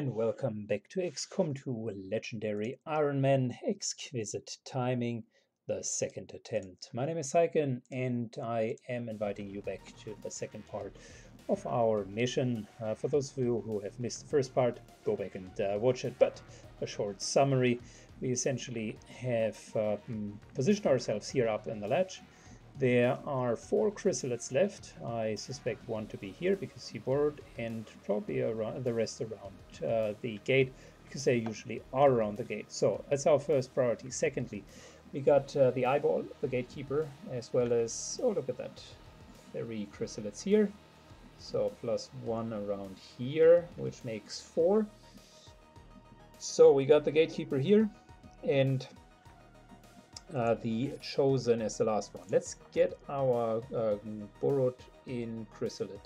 and welcome back to XCOM 2 Legendary Iron Man Exquisite Timing, the second attempt. My name is Saiken and I am inviting you back to the second part of our mission. For those of you who have missed the first part, go back and watch it, but a short summary. We essentially have positioned ourselves here up in the ledge. There are four chrysalids left. I suspect one to be here because he borrowed, and probably around the rest around the gate because they usually are around the gate. So that's our first priority. Secondly, we got the eyeball, the gatekeeper, as well as, oh look at that, three chrysalids here. So plus one around here, which makes four. So we got the gatekeeper here, and the chosen is the last one. Let's get our borrowed in chrysalid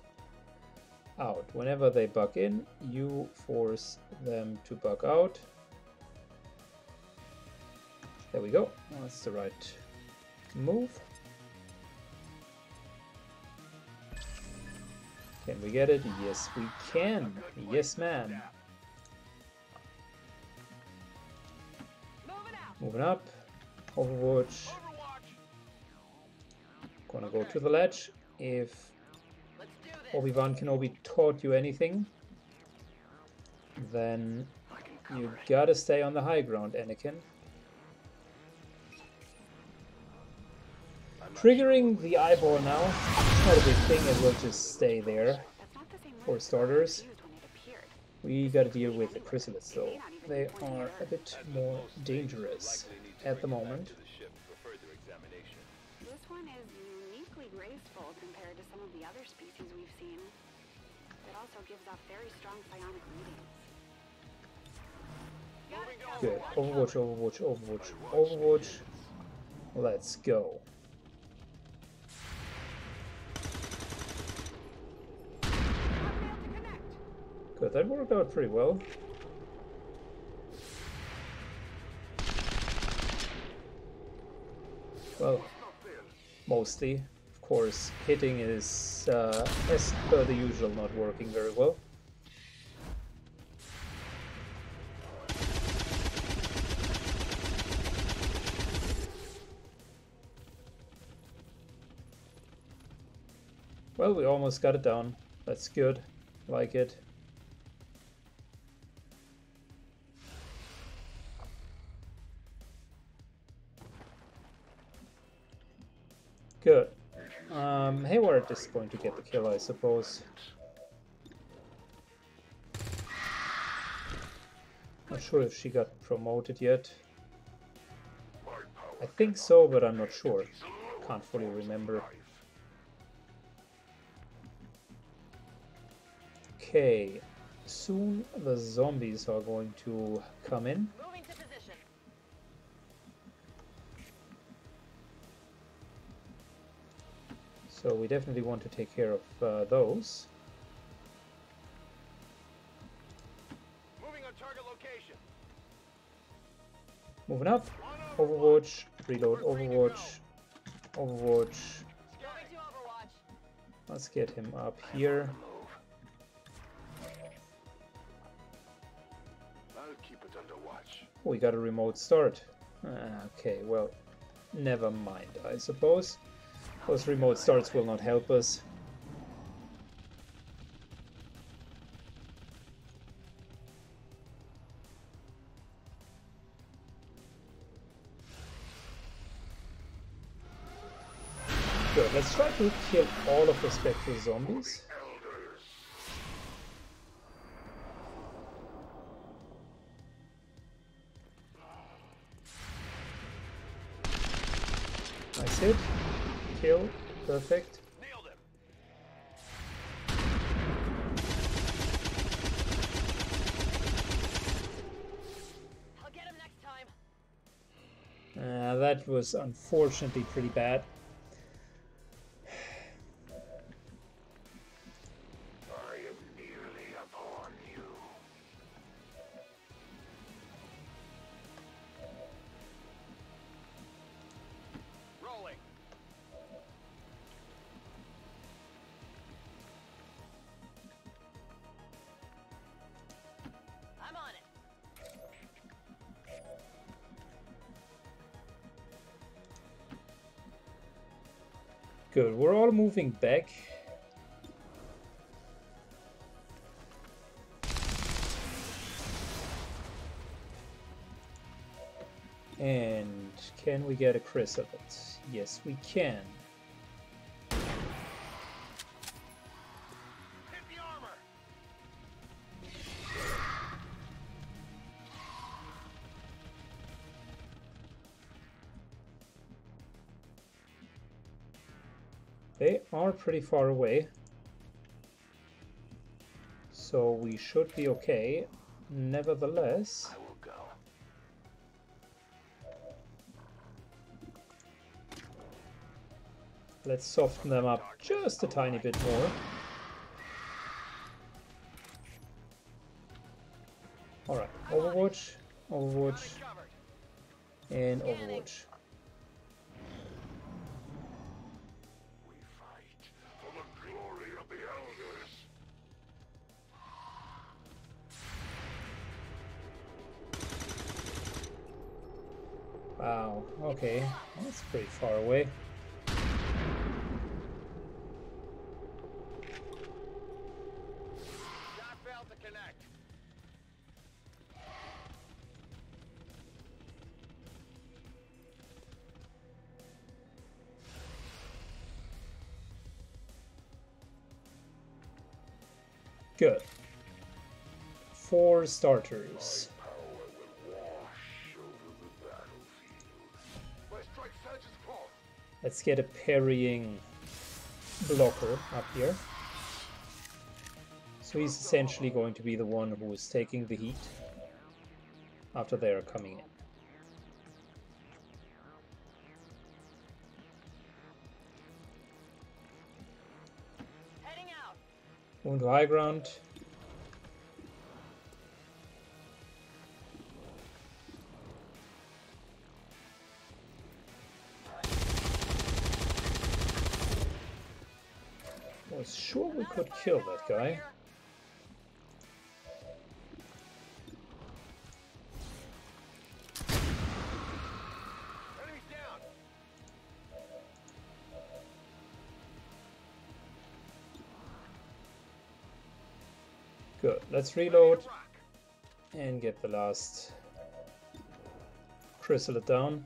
out. Whenever they bug in, you force them to bug out. There we go. That's the right move. Can we get it? Yes, we can. Yes, ma'am. Moving up. Overwatch. Gonna go to the ledge. If Obi-Wan Kenobi taught you anything, then you gotta stay on the high ground, Anakin. Triggering the eyeball now, not a big thing, it will just stay there for starters. We gotta deal with the chrysalids though. They are a bit more dangerous at the moment. This one is uniquely graceful compared to some of the other species we've seen. It also gives off very strong psionic readings. Good. Overwatch, overwatch, overwatch, overwatch. Let's go. Good, that worked out pretty well. Well, mostly. Of course, hitting is, as per the usual, not working very well. Well, we almost got it down. That's good. Like it. Good. Hey, we're at this point to get the kill, I suppose. Not sure if she got promoted yet. I think so, but I'm not sure. Can't fully remember. Okay. Soon the zombies are going to come in. So we definitely want to take care of those. Moving on target location. Moving up. Overwatch. Reload. Overwatch. Overwatch. Let's get him up here. I'll keep it under watch. We got a remote start. Okay, well, never mind, I suppose. Those remote starts will not help us. Good, let's try to kill all of the spectral zombies. Nice hit. Kill. Perfect. Nailed him. I'll get him next time. That was unfortunately pretty bad. I am nearly upon you. Rolling. Good, we're all moving back. And can we get a Chris of it? Yes, we can. Hit the armor. They are pretty far away, so we should be okay. Nevertheless, I will go. Let's soften them up just a tiny bit more. Alright, Overwatch, Overwatch, and Overwatch. We fight for the glory of the elders. Wow, okay, that's pretty far away. Good. 4 starters. Let's get a parrying blocker up here. So he's essentially going to be the one who is taking the heat after they are coming in. Going to high ground. I was sure we could kill that guy. Good, let's reload and get the last chrysalid down.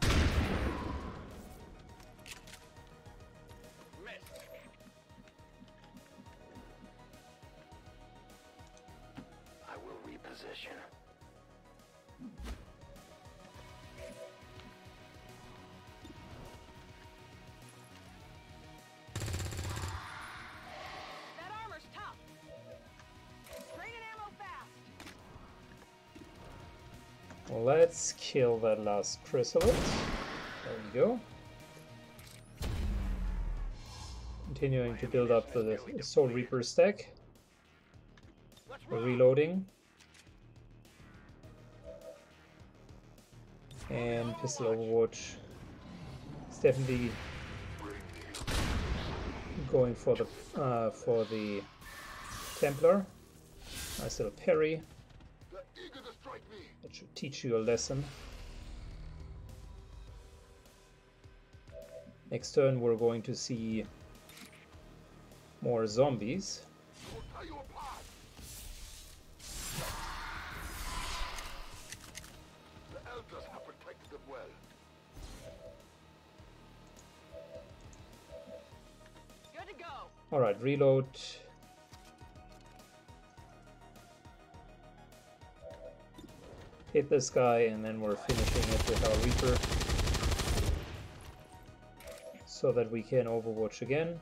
I will reposition. Let's kill that last chrysalid. There we go. Continuing to build up the Soul Reaper stack. We're reloading. And Pistol Overwatch is definitely going for the Templar. Nice little parry. It should teach you a lesson. Next turn we're going to see more zombies. The elders have protected them well. Good to go. All right, reload. Hit this guy, and then we're finishing it with our Reaper so that we can Overwatch again.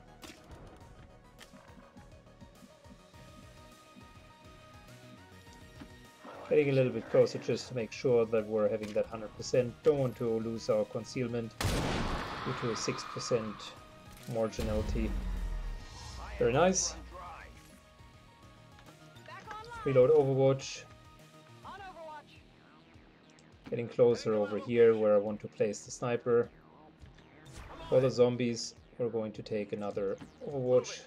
Getting a little bit closer just to make sure that we're having that 100%. Don't want to lose our concealment due to a 6% marginality. Very nice. Reload Overwatch. Getting closer over here where I want to place the sniper. For the zombies, we're going to take another Overwatch.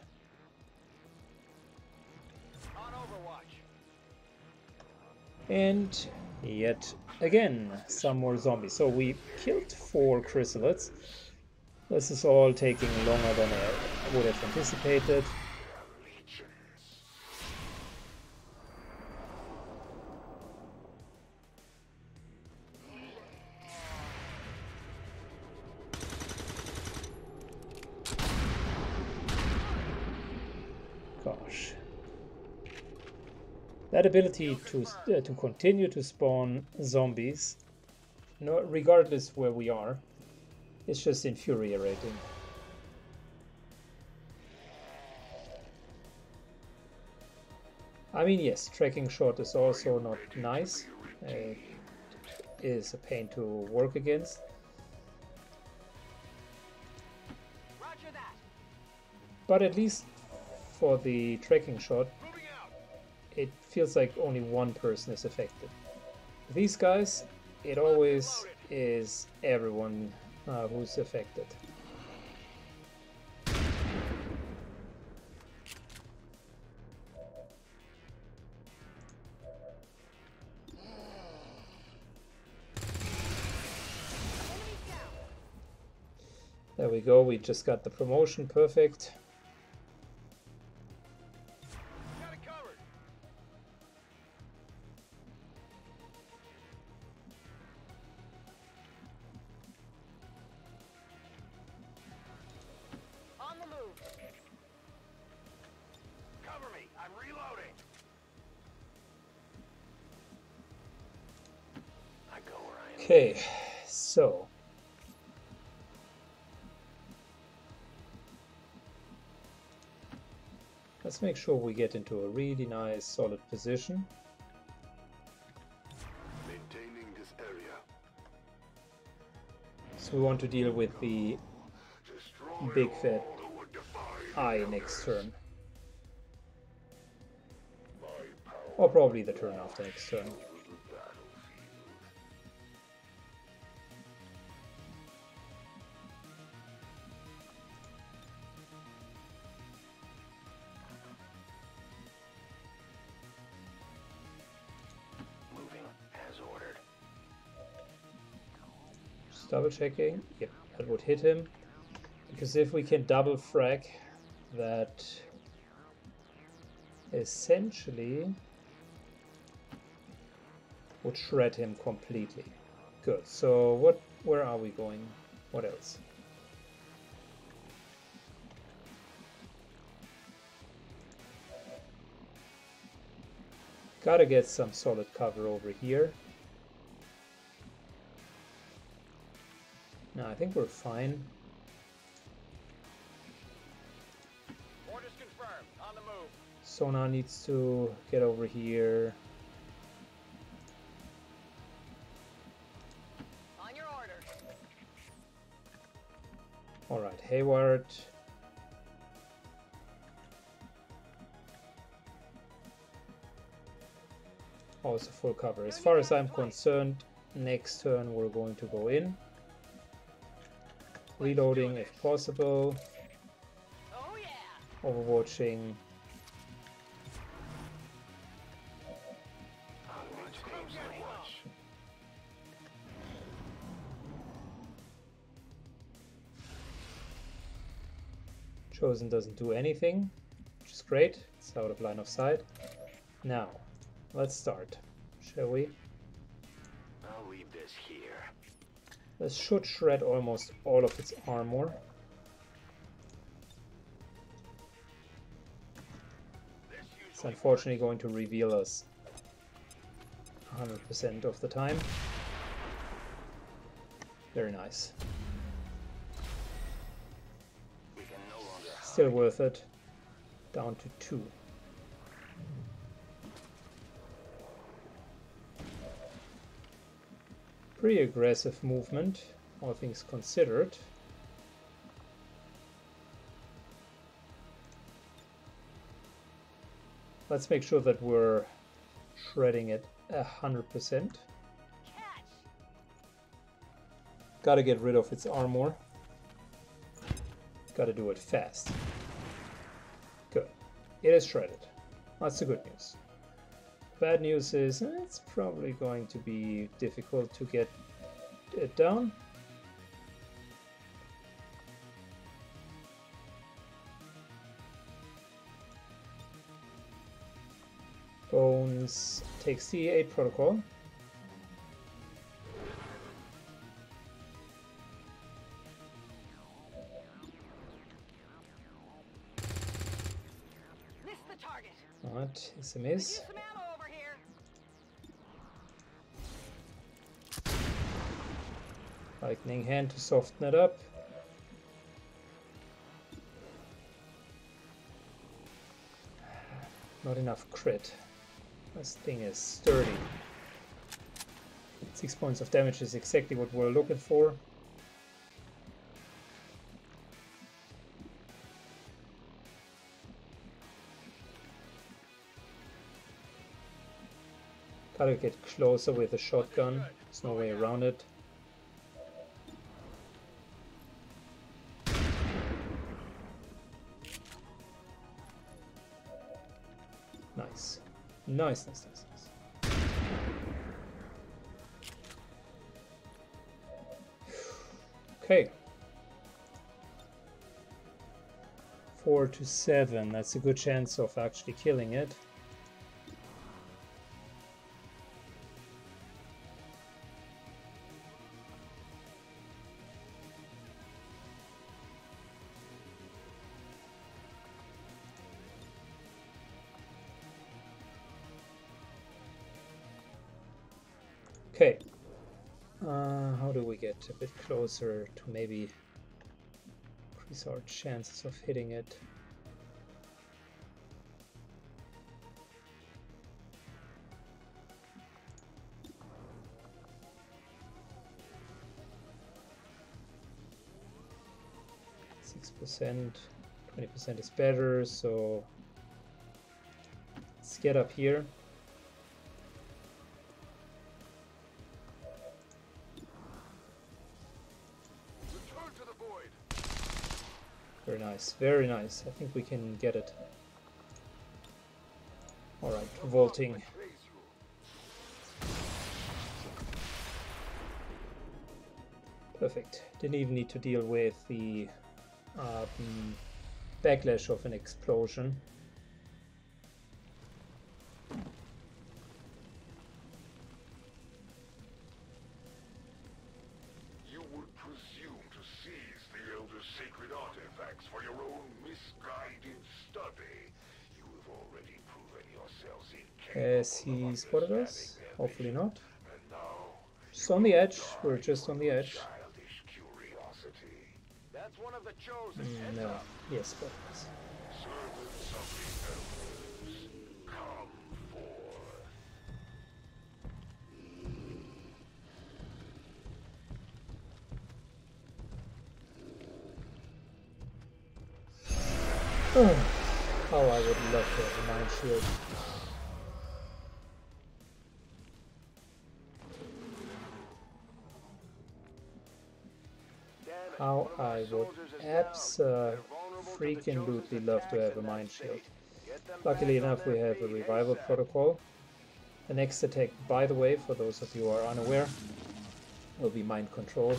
And yet again, some more zombies. So we killed 4 chrysalids. This is all taking longer than I would have anticipated. Gosh. That ability to continue to spawn zombies, no, regardless where we are, it's just infuriating. I mean, yes, tracking shot is also not nice. It is a pain to work against. But at least for the tracking shot, it feels like only one person is affected. These guys, it always is everyone who's affected. There we go, we just got the promotion, perfect. Okay, so let's make sure we get into a really nice, solid position. Maintaining this area. So we want to deal with the big fat eye next turn, or probably the turn after next turn. Double checking, yep, that would hit him, because if we can double frag, that essentially would shred him completely. Good, so what, where are we going? What else? Gotta get some solid cover over here. No, I think we're fine. Orders confirmed. On the move. Sona needs to get over here. On your order. All right, Hayward. Also full cover. As far as I'm concerned, next turn we're going to go in. Reloading if possible, oh, yeah. Overwatching. Chosen doesn't do anything, which is great, it's out of line of sight. Now, let's start, shall we? I'll leave this here. This should shred almost all of its armor. It's unfortunately going to reveal us 100% of the time. Very nice. Still worth it. Down to 2. Pretty aggressive movement, all things considered. Let's make sure that we're shredding it 100%. Gotta get rid of its armor. Gotta do it fast. Good. It is shredded. That's the good news. Bad news is it's probably going to be difficult to get it down. Bones takes C8 protocol. Missed the target. Alright, it's a miss. Lightning hand to soften it up. Not enough crit. This thing is sturdy. 6 points of damage is exactly what we're looking for. Gotta get closer with a shotgun. There's no way around it. Nice. Nice, nice, nice, nice. Okay. 4 to 7. That's a good chance of actually killing it. Okay, how do we get a bit closer to maybe increase our chances of hitting it? %, 20% is better, so let's get up here. Very nice, very nice. I think we can get it. Alright, vaulting. Perfect. Didn't even need to deal with the backlash of an explosion. Has he spotted us? Hopefully not. Just on the edge. We're just on the edge. No. Yes, spotted us. Oh, how I would love to have a mine shield. How I would freaking love to have a mine shield. Luckily enough, we have a revival protocol. The next attack, by the way, for those of you who are unaware, will be mind control.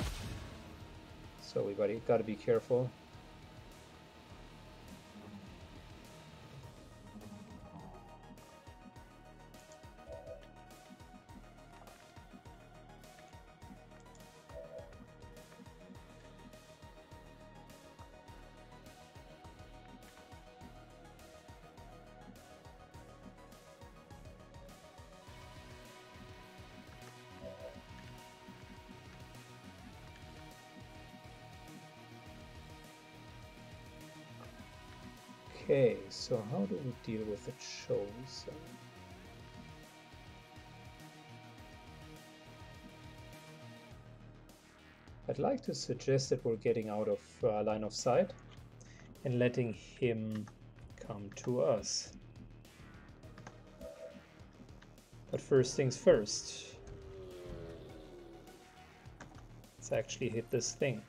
So we gotta be careful. Okay, so how do we deal with the Chosen? I'd like to suggest that we're getting out of line of sight and letting him come to us. But first things first. Let's actually hit this thing.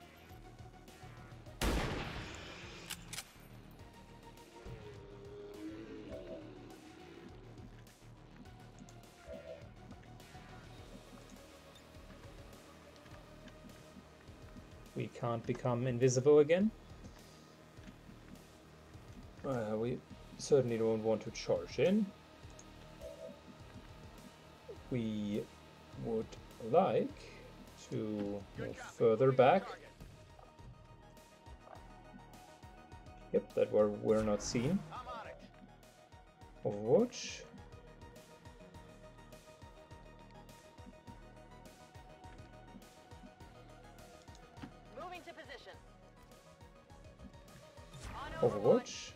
We can't become invisible again. We certainly don't want to charge in. we would like to move further back. Yep, that we're not seen. Overwatch. Moving to position. Overwatch.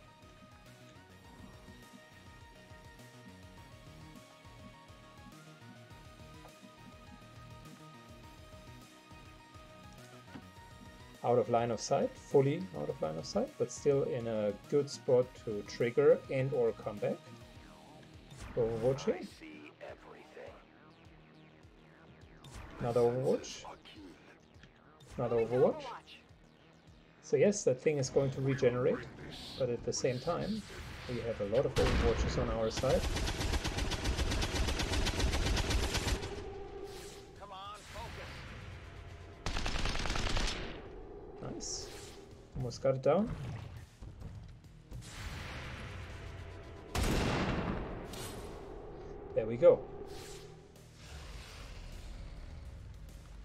Out of line of sight, fully out of line of sight, but still in a good spot to trigger and or come back. Overwatch. I see everything. Another Overwatch. Another Overwatch. So yes, that thing is going to regenerate, but at the same time, we have a lot of Overwatches on our side. Almost got it down. There we go.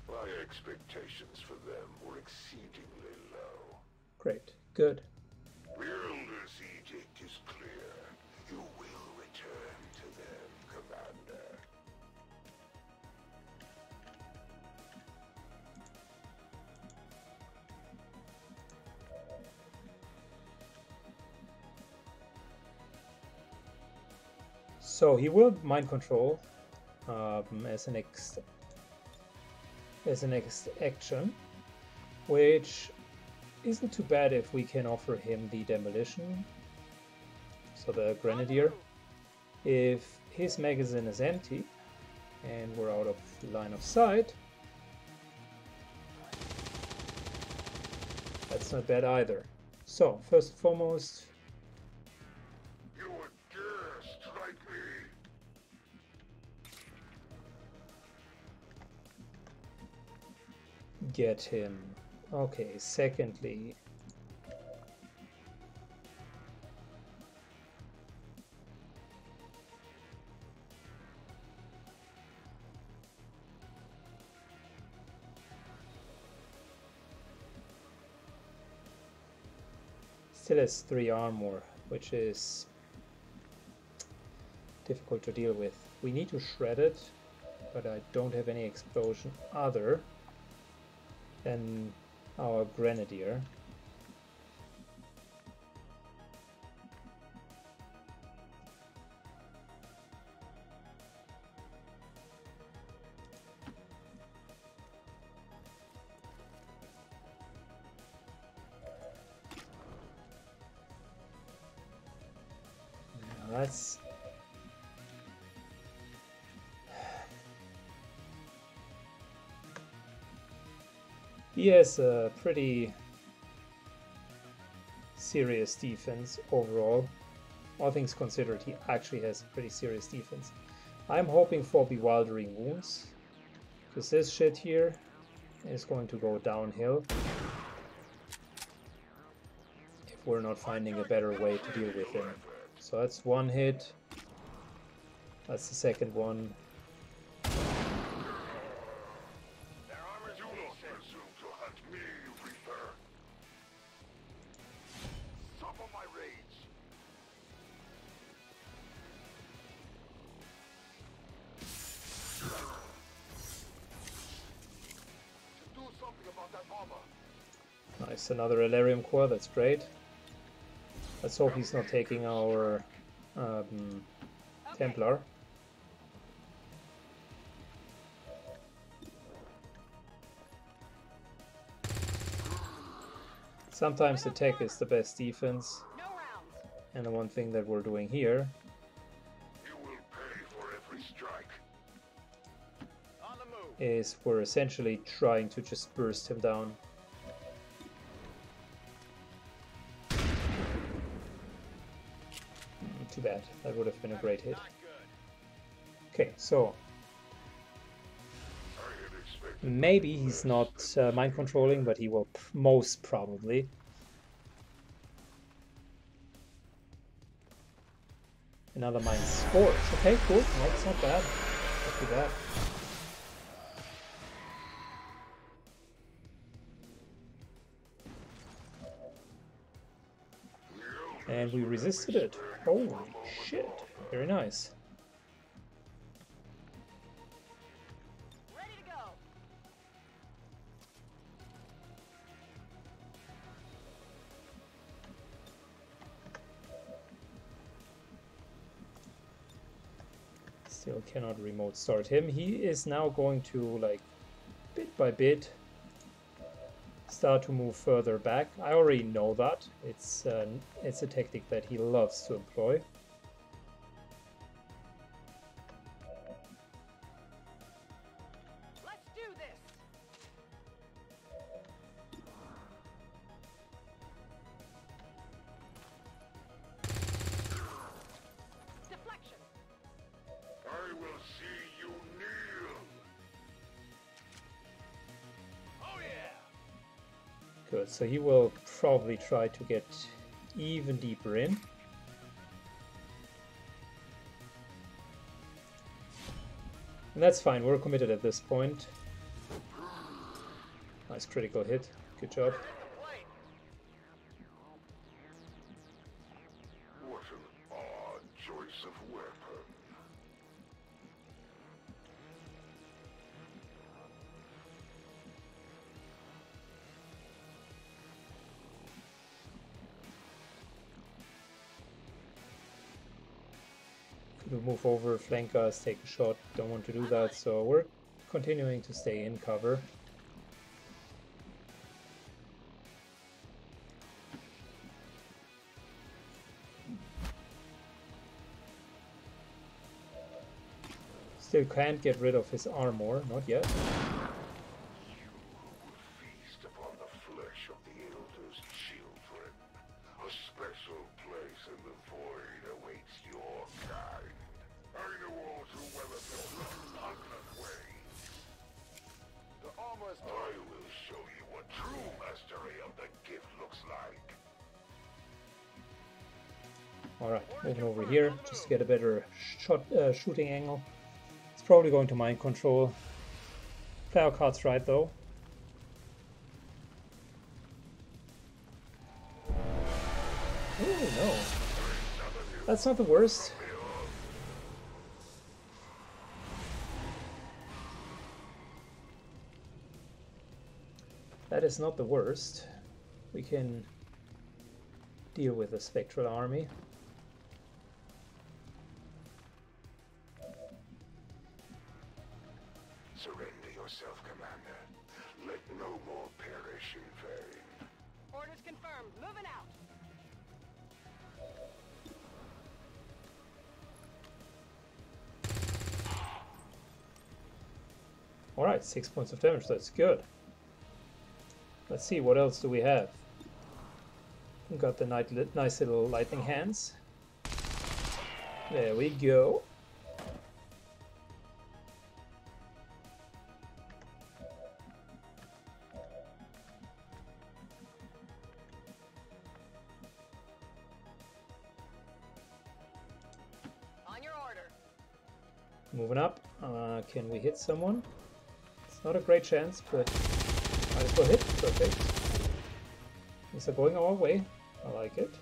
My expectations for them were exceedingly low. Great. Good. The Elder's edict is clear. You will return to them, Commander. So he will mind control as a next action, which isn't too bad if we can offer him the demolition. So the grenadier, if his magazine is empty and we're out of line of sight, that's not bad either. So first and foremost. Get him. Okay, secondly. Still has 3 armor, which is difficult to deal with. We need to shred it, but I don't have any explosion other than our grenadier. Now that's he has a pretty serious defense overall. All things considered, he actually has a pretty serious defense. I'm hoping for bewildering wounds, because this shit here is going to go downhill if we're not finding a better way to deal with him. So that's one hit. That's the second one. Nice, another Illyrium core, that's great. Let's hope he's not taking our Templar. Sometimes the tech is the best defense, and the one thing that we're doing here. Is we're essentially trying to just burst him down. Too bad, that would have been a great hit. Okay, so maybe he's not mind controlling, but he will most probably. Another mine scores. Okay, cool, no, that's not bad. do that. And we resisted it. Holy shit. Very nice. Still cannot remote start him. He is now going to, like, bit by bit start to move further back. I already know that. It's a tactic that he loves to employ. Let's do this. Deflection. I will see you kneel. Oh yeah. Good, so he will probably try to get even deeper in. And that's fine, we're committed at this point. Nice critical hit, good job. What an odd choice of weapon. We'll move over, flank us, take a shot. Don't want to do that, so we're continuing to stay in cover. Still can't get rid of his armor, not yet. Alright, moving over here, just to get a better shooting angle. It's probably going to mind control. Play our cards right though. Oh no. That's not the worst. That is not the worst. We can deal with the spectral army. Alright, 6 points of damage, that's good. Let's see, what else do we have? We've got the nice little lightning hands. There we go. On your order. Moving up. Can we hit someone? Not a great chance, but might as well hit. Perfect. These are going our way. I like it.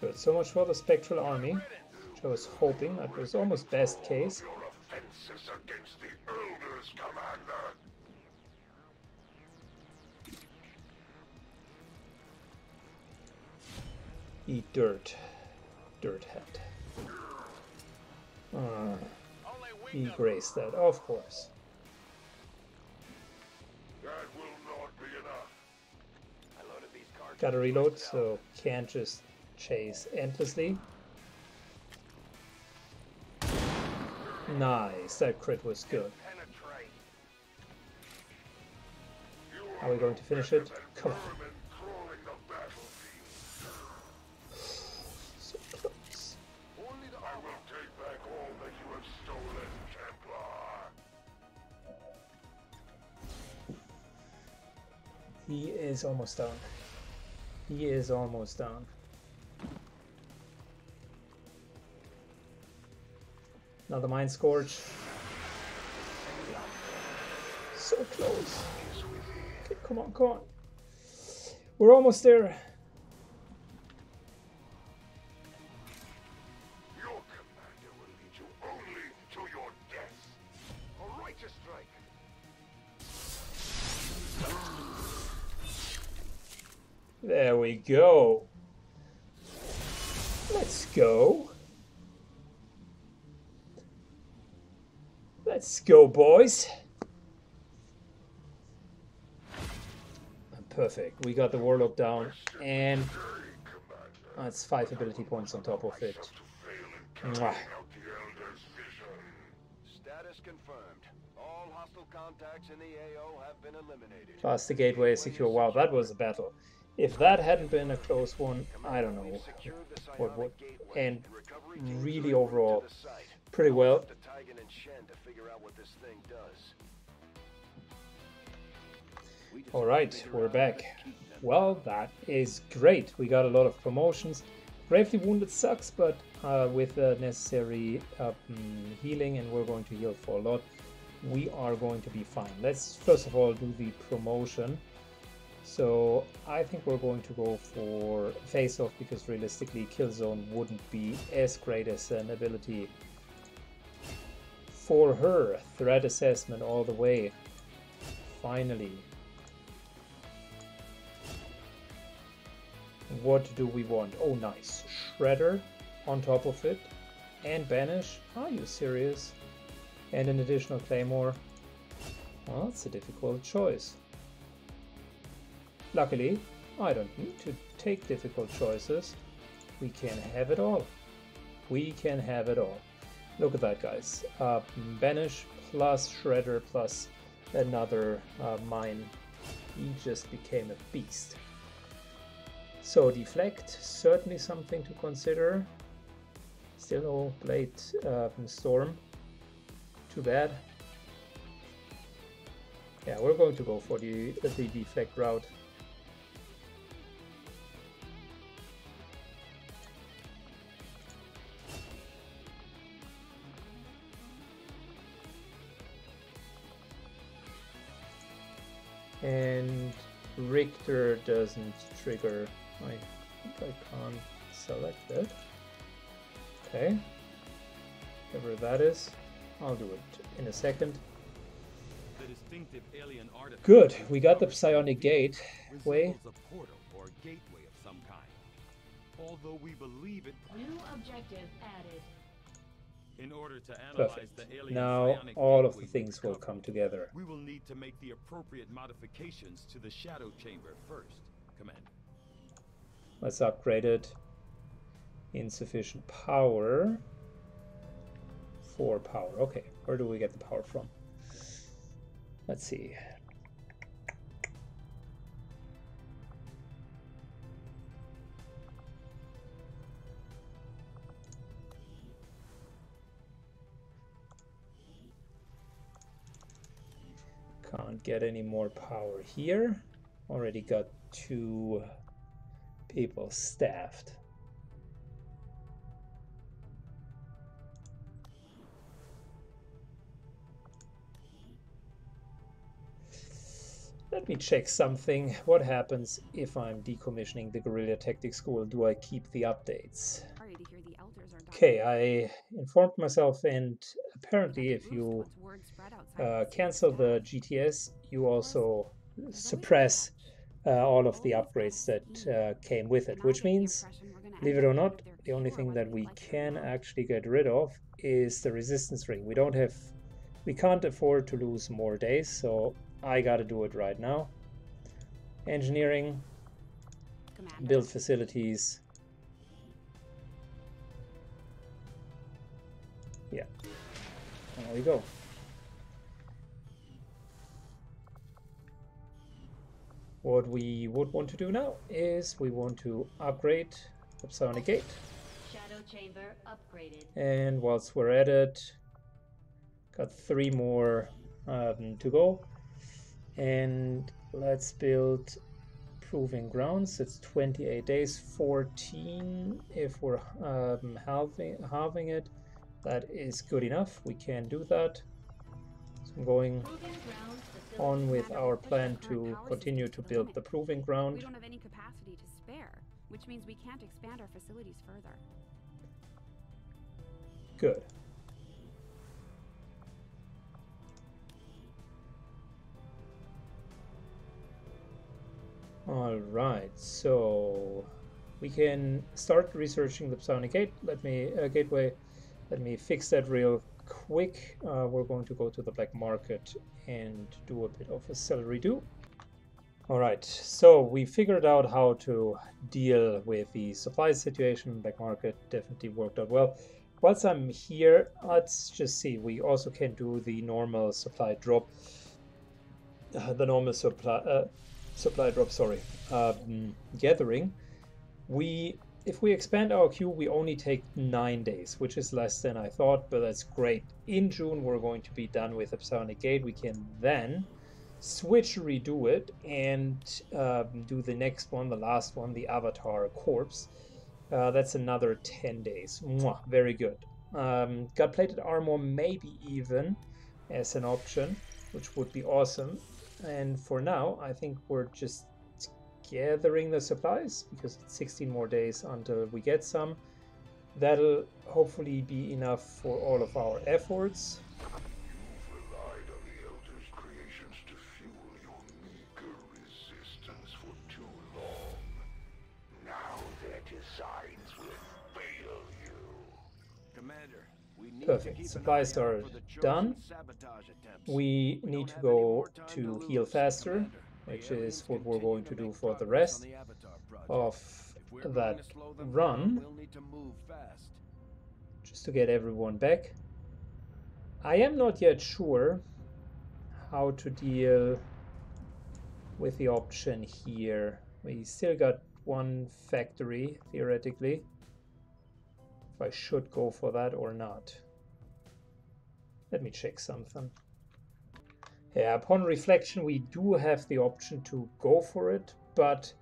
Good. So much for the Spectral Army, which I was hoping that was almost best case. Eat dirt. Dirt hat. He graced that, of course. That will not be enough. I loaded these cards. Gotta reload, so can't just chase endlessly. Nice, that crit was good. Are we going to finish it? Come on. He is almost done. He is almost done. Another Mind Scourge. So close. Okay, come on, come on. We're almost there. Your commander will lead you only to your death. A righteous strike. There we go. Let's go. Let's go, boys. Perfect. We got the warlock down, and that's 5 ability points on top of it. Mwah. Status confirmed. All hostile contacts in the AO have been eliminated. Plus the gateway is secure. Wow, that was a battle. If that hadn't been a close one, I don't know what would. And really, overall, pretty well. Tygan and Shen to figure out what this thing does. Alright, we're back. Well, that is great. We got a lot of promotions. Gravely Wounded sucks, but with the necessary healing, and we're going to heal for a lot, we are going to be fine. Let's first of all do the promotion. So I think we're going to go for face-off, because realistically Killzone wouldn't be as great as an ability for her. Threat assessment all the way. Finally. What do we want? Oh, nice. Shredder on top of it. And Banish. Are you serious? And an additional Claymore. Well, that's a difficult choice. Luckily, I don't need to take difficult choices. We can have it all. We can have it all. Look at that, guys. Banish plus Shredder plus another mine. He just became a beast. So deflect, certainly something to consider. Still no blade storm. Too bad. Yeah, we're going to go for the deflect route. And Richter doesn't trigger. I think I can't select it. Okay, whatever that is, I'll do it in a second. The distinctive alien artifact. Good, we got the psionic gateway. Or gateway of some kind. Although we believe it. New objective added. In order to analyze perfect. The alien now all of the things will come together. We will need to make the appropriate modifications to the shadow chamber first, Commander. Let's upgrade it. Insufficient power. 4 power. Okay, where do we get the power from? Let's see. Can't get any more power here. Already got 2... people staffed. Let me check something. What happens if I'm decommissioning the Guerrilla Tactics School? Do I keep the updates? Okay, I informed myself, and apparently if you cancel the GTS, you also suppress all of the upgrades that came with it, which means, believe it or not, the only thing that we can actually get rid of is the resistance ring. We can't afford to lose more days, so I gotta do it right now. Engineering, build facilities. Yeah, there we go. What we would want to do now is we want to upgrade the psionic gate. Shadow chamber upgraded. And whilst we're at it, got 3 more to go. And Let's build Proving Grounds. It's 28 days, 14 if we're halving it. That is good enough. We can do that. So I'm going on with our plan to continue to build the Proving Ground. We don't have any capacity to spare, which means we can't expand our facilities further. Good. Alright, so we can start researching the Psionic Gate. Gateway. Let me fix that real quick. We're going to go to the black market and do a bit of a salary do. Alright, so we figured out how to deal with the supply situation. Black market definitely worked out well. Whilst I'm here, let's just see. We also can do the normal supply drop. Gathering. If we expand our queue, we only take 9 days, which is less than I thought, but that's great. In June, we're going to be done with the Psionic Gate. We can then switchery-do it and do the next one, the last one, the Avatar Corpse. That's another 10 days. Mwah, very good. Gut-plated armor, maybe even, as an option, which would be awesome. And for now, I think we're just gathering the supplies, because it's 16 more days until we get some. That'll hopefully be enough for all of our efforts. You've relied on the Elder's creations to fuel your meager resistance for too long. Now their designs will fail you. Commander, we need perfect. Supplies are done. We need to go to heal faster. Commander. Which is what we're going to do for the rest of that run, just to get everyone back. I am not yet sure how to deal with the option here. We still got one factory, theoretically, if I should go for that or not. Let me check something. Yeah, upon reflection, we do have the option to go for it, but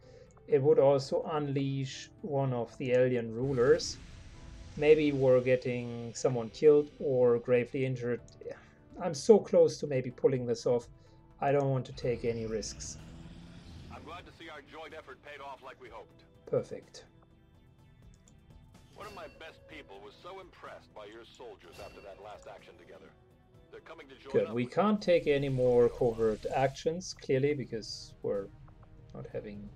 it would also unleash one of the alien rulers. Maybe we're getting someone killed or gravely injured. I'm so close to maybe pulling this off. I don't want to take any risks. I'm glad to see our joint effort paid off like we hoped. Perfect. One of my best people was so impressed by your soldiers after that last action together. Good. We can't take any more covert actions, clearly, because we're not having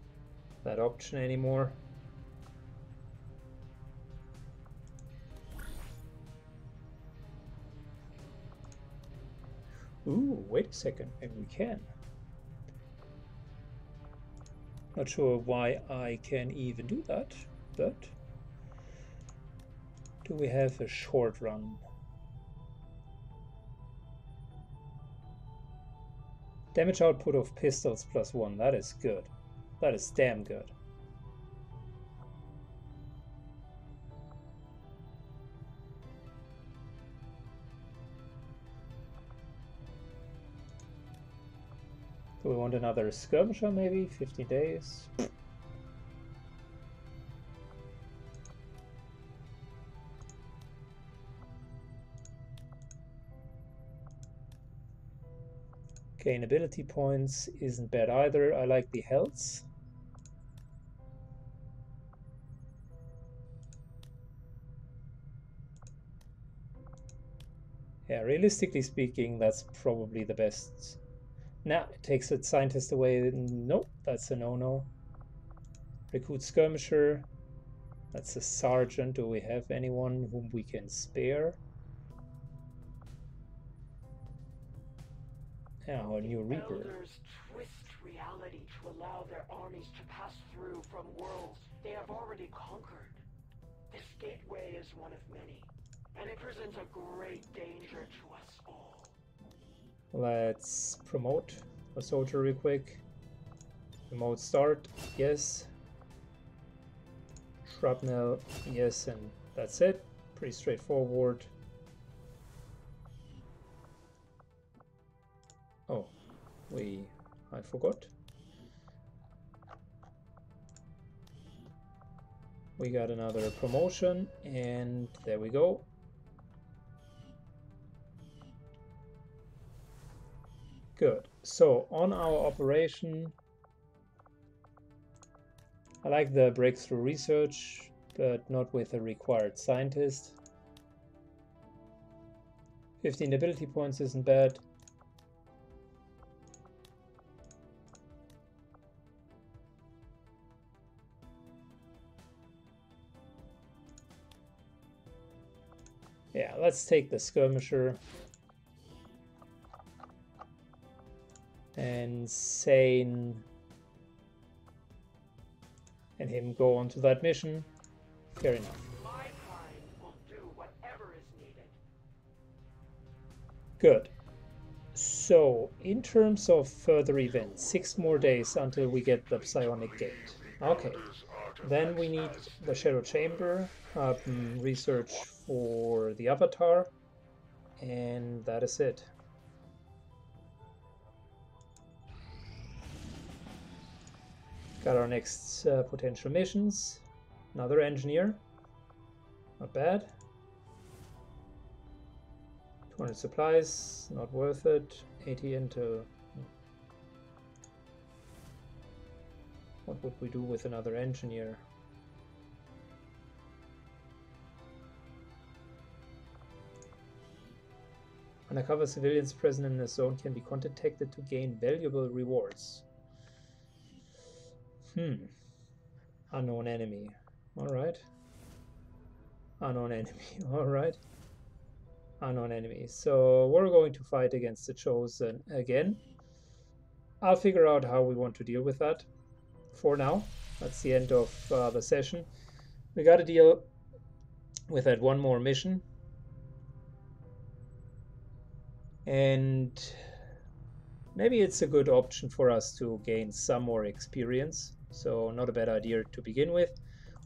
that option anymore. Ooh, wait a second. Maybe we can. Not sure why I can even do that, but do we have a short run? Damage output of pistols +1. That is good. That is damn good. Do we want another skirmisher maybe? 50 days. Gain ability points isn't bad either. I like the healths. Yeah, realistically speaking, that's probably the best. Nah, it takes a scientist away. Nope, that's a no-no. Recruit skirmisher. That's a sergeant. Do we have anyone whom we can spare? Now, a new Reaper. Elders twist reality to allow their armies to pass through from worlds they have already conquered. This gateway is one of many, and it presents a great danger to us all. Let's promote a soldier real quick. Promote start, yes. Shrapnel, yes, and that's it. Pretty straightforward. I forgot. We got another promotion, and there we go. Good. So, on our operation, I like the breakthrough research, but not with the required scientist. 15 ability points isn't bad. Yeah, let's take the skirmisher and Sane and him go on to that mission. Fair enough. My kind will do whatever is needed. Good. So, in terms of further events, 6 more days until we get the psionic gate. Okay. Then we need the Shadow Chamber, research for the Avatar, and that is it. Got our next potential missions. Another engineer. Not bad. 200 supplies, not worth it. 80 into... What would we do with another engineer? Undercover civilians present in the zone can be contacted to gain valuable rewards. Unknown enemy. Alright. Unknown enemy. Alright. Unknown enemy. So we're going to fight against the Chosen again. I'll figure out how we want to deal with that. For now, that's the end of the session. We got to deal with that one more mission, and maybe it's a good option for us to gain some more experience, so not a bad idea to begin with.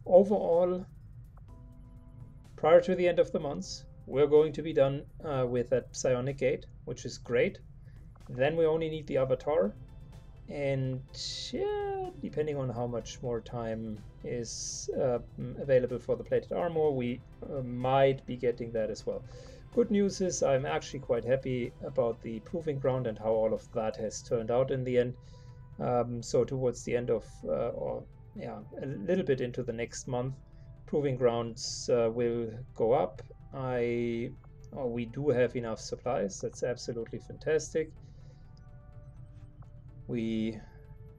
Overall, prior to the end of the month, we're going to be done with that psionic gate, which is great. Then we only need the Avatar. And yeah, depending on how much more time is available for the plated armor, we might be getting that as well. Good news is I'm actually quite happy about the proving ground and how all of that has turned out in the end. So towards the end of, a little bit into the next month, proving grounds will go up. We do have enough supplies. That's absolutely fantastic. We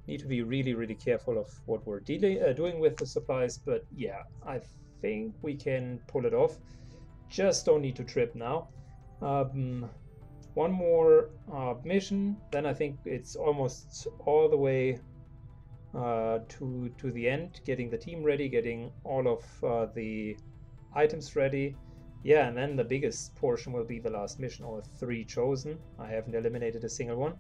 need to be really, really careful of what we're doing with the supplies, but yeah, I think we can pull it off. Just don't need to trip now. One more mission, then I think it's almost all the way to the end, getting the team ready, getting all of the items ready. Yeah, and then the biggest portion will be the last mission, or 3 chosen. I haven't eliminated a single one.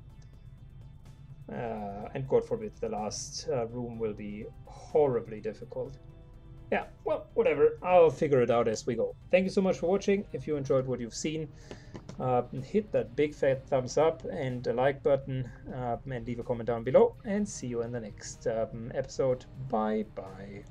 And God forbid the last room will be horribly difficult. Yeah, well, whatever. I'll figure it out as we go. Thank you so much for watching. If you enjoyed what you've seen, hit that big fat thumbs up and a like button, and leave a comment down below. And see you in the next episode. Bye bye.